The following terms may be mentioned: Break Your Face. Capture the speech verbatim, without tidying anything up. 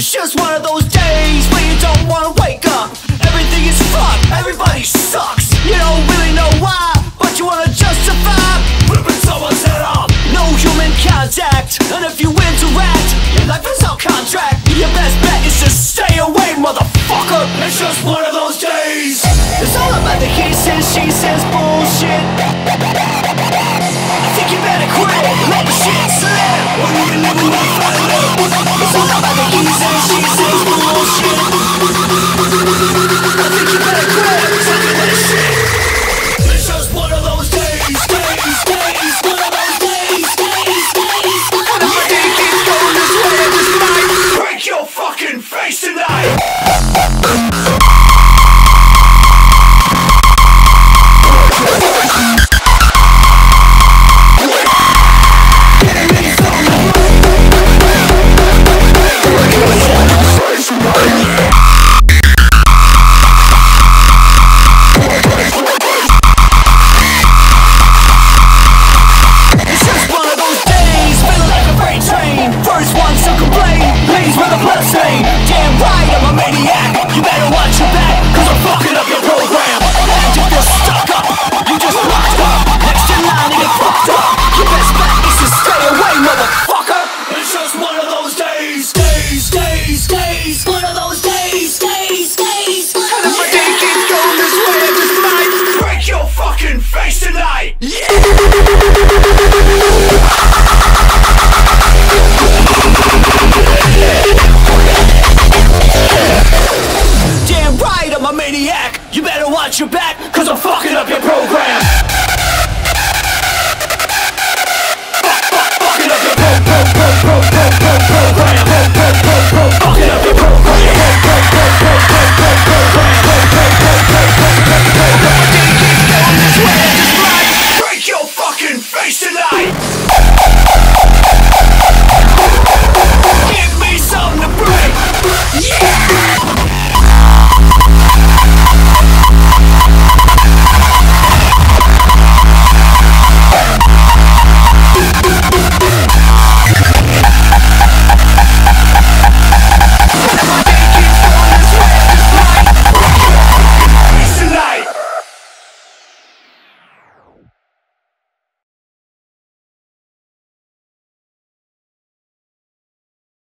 It's just one of those days when you don't wanna wake up. Everything is fucked, everybody sucks. You don't really know why, but you wanna justify ripping someone's head off. No human contact, and if you interact, your life is out contract. Your best bet is to stay away, motherfucker. It's just one of those days. It's all about the he says, she says bullshit. I think you better quit, let the shit slip. Or you can never know. It's all about the he says, she says bullshit. I think you better quit, stop with that shit. It's just one of those days, days, days, one of those days, days, days. And if my day keeps going this way, I just might break your fucking face tonight. Face tonight, yeah.